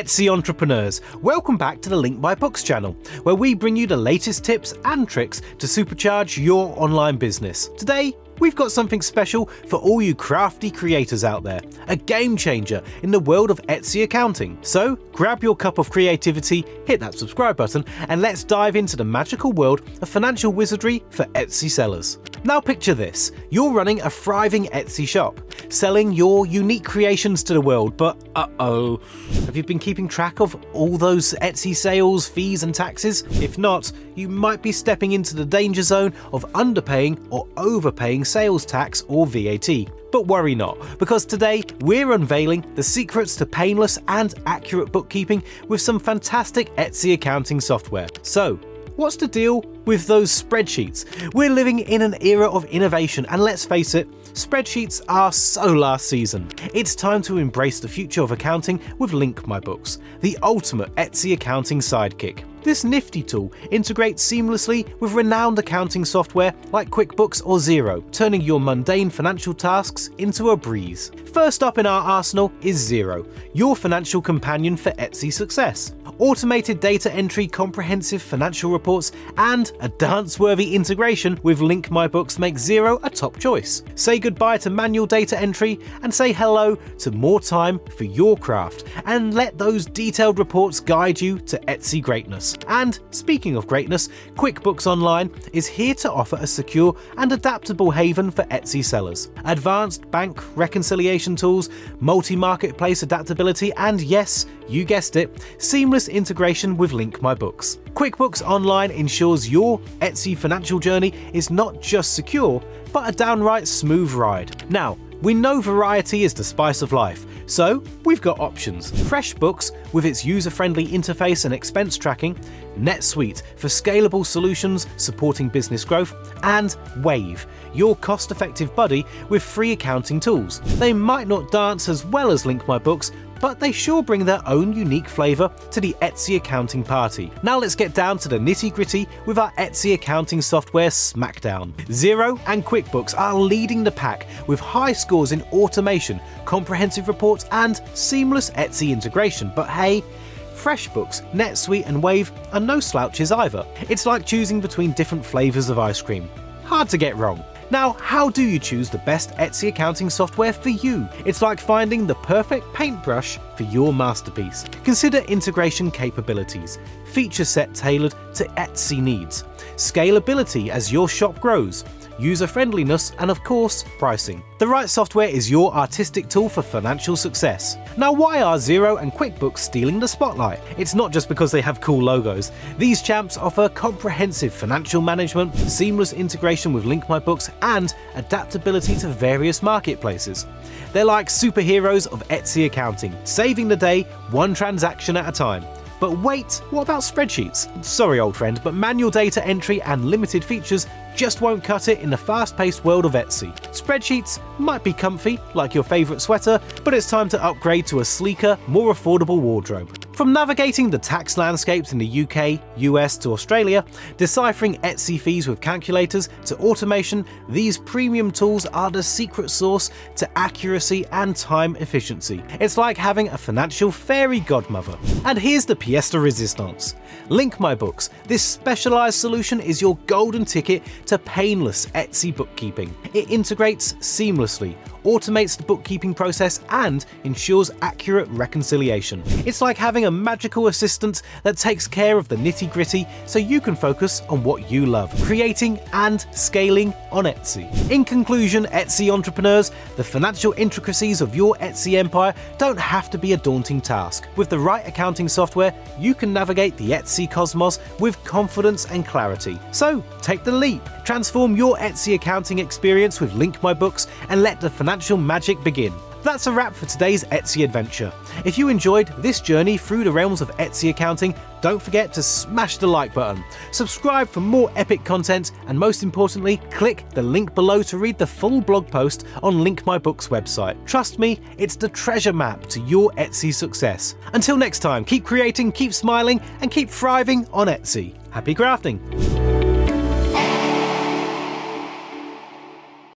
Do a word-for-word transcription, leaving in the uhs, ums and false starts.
Etsy entrepreneurs, welcome back to the Link My Books channel, where we bring you the latest tips and tricks to supercharge your online business. Today, we've got something special for all you crafty creators out there, a game changer in the world of Etsy accounting. So grab your cup of creativity, hit that subscribe button, and let's dive into the magical world of financial wizardry for Etsy sellers. Now picture this, you're running a thriving Etsy shop, selling your unique creations to the world, but uh-oh, have you been keeping track of all those Etsy sales, fees and taxes? If not, you might be stepping into the danger zone of underpaying or overpaying sales tax or V A T. But worry not, because today we're unveiling the secrets to painless and accurate bookkeeping with some fantastic Etsy accounting software. So, what's the deal with those spreadsheets? We're living in an era of innovation, and let's face it, spreadsheets are so last season. It's time to embrace the future of accounting with Link My Books, the ultimate Etsy accounting sidekick. This nifty tool integrates seamlessly with renowned accounting software like QuickBooks or Xero, turning your mundane financial tasks into a breeze. First up in our arsenal is Xero, your financial companion for Etsy success. Automated data entry, comprehensive financial reports, and a dance-worthy integration with Link My Books make Xero a top choice. Say goodbye to manual data entry and say hello to more time for your craft, and let those detailed reports guide you to Etsy greatness. And speaking of greatness, QuickBooks Online is here to offer a secure and adaptable haven for Etsy sellers. Advanced bank reconciliation tools, multi-marketplace adaptability, and yes, you guessed it, seamless integration with Link My Books. QuickBooks Online ensures your Etsy financial journey is not just secure, but a downright smooth ride. Now, we know variety is the spice of life, so we've got options. FreshBooks, with its user-friendly interface and expense tracking, NetSuite for scalable solutions supporting business growth, and Wave, your cost-effective buddy with free accounting tools. They might not dance as well as Link My Books, but they sure bring their own unique flavour to the Etsy accounting party. Now let's get down to the nitty-gritty with our Etsy accounting software smackdown. Xero and QuickBooks are leading the pack with high scores in automation, comprehensive reports, and seamless Etsy integration. But hey, FreshBooks, NetSuite and Wave are no slouches either. It's like choosing between different flavours of ice cream. Hard to get wrong. Now, how do you choose the best Etsy accounting software for you? It's like finding the perfect paintbrush for your masterpiece. Consider integration capabilities, feature set tailored to Etsy needs, scalability as your shop grows, user-friendliness, and of course, pricing. The right software is your artistic tool for financial success. Now, why are Xero and QuickBooks stealing the spotlight? It's not just because they have cool logos. These champs offer comprehensive financial management, seamless integration with Link My Books, and adaptability to various marketplaces. They're like superheroes of Etsy accounting, saving the day one transaction at a time. But wait, what about spreadsheets? Sorry, old friend, but manual data entry and limited features just won't cut it in the fast-paced world of Etsy. Spreadsheets might be comfy, like your favorite sweater, but it's time to upgrade to a sleeker, more affordable wardrobe. From navigating the tax landscapes in the U K, U S to Australia, deciphering Etsy fees with calculators to automation, these premium tools are the secret sauce to accuracy and time efficiency. It's like having a financial fairy godmother. And here's the pièce de résistance. Link My Books, this specialized solution is your golden ticket to painless Etsy bookkeeping. It integrates seamlessly, automates the bookkeeping process, and ensures accurate reconciliation. It's like having a magical assistant that takes care of the nitty-gritty so you can focus on what you love, creating and scaling on Etsy. In conclusion, Etsy entrepreneurs, the financial intricacies of your Etsy empire don't have to be a daunting task. With the right accounting software, you can navigate the Etsy cosmos with confidence and clarity. So take the leap. Transform your Etsy accounting experience with Link My Books and let the financial magic begin. That's a wrap for today's Etsy adventure. If you enjoyed this journey through the realms of Etsy accounting, don't forget to smash the like button, subscribe for more epic content, and most importantly, click the link below to read the full blog post on Link My Books website. Trust me, it's the treasure map to your Etsy success. Until next time, keep creating, keep smiling, and keep thriving on Etsy. Happy crafting!